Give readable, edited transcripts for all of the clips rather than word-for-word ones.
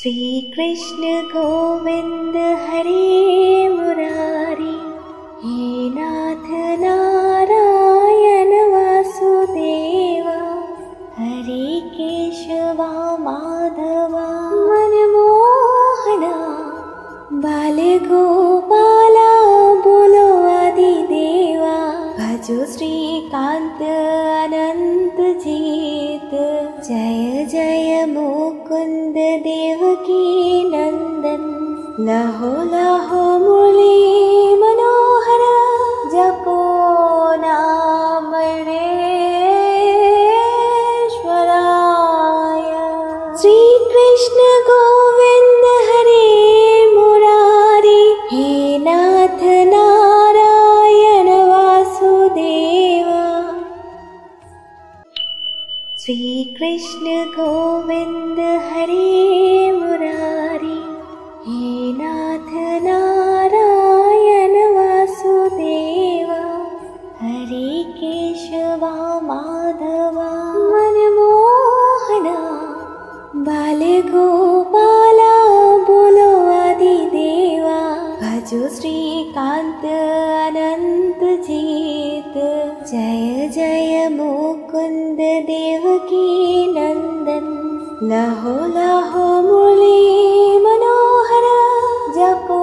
श्री कृष्ण गोविंद हरे मुरारी, हे नाथ नारायण वासुदेवा, हरे केशवा माधवा मनमोहना, बाल गोपाला बोलो आदि देवा, भजो श्रीकांत अनंत जीत, जय जय मुकुंद देवकी नंदन, लहो लहो मुरली मनोहर, जपो नाम ईश्वराय। श्री कृष्ण गोविंद हरे मुरारी, हे नाथ नारायण वासुदेवा। श्री कृष्ण गोविंद हरे मुरारी, हे नाथ नारायण वासुदेवा, हरे केशवा माधवा मनमोहना, बाल गोपाला बोलो आदि देवा, भजो श्रीकांत अनंत जीत, जय जय मुकुंद देवकी नंदन, लहो लहो मुरली मनोहर, जपो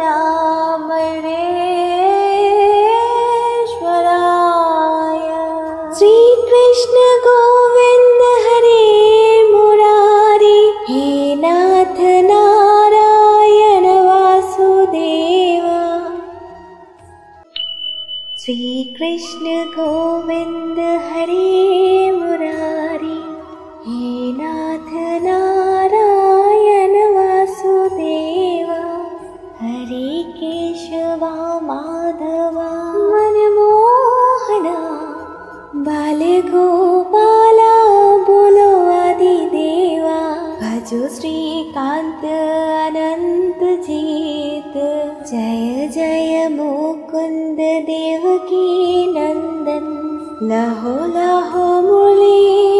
नाम ईश्वराय। श्री कृष्ण गोविंद हरे मुरारी, हे नाथ नारायण वासुदेवा। श्री कृष्ण गोविंद हरे मुरारी, हे नाथ नारायण वासुदेवा, हरे केशवा माधवा मनमोहना, बाल गोपाला बोलो आदि देवा, भजो श्रीकांत अनंत जीत, जय जय मुकुंद देवकी नंदन, लहो लहो मुरली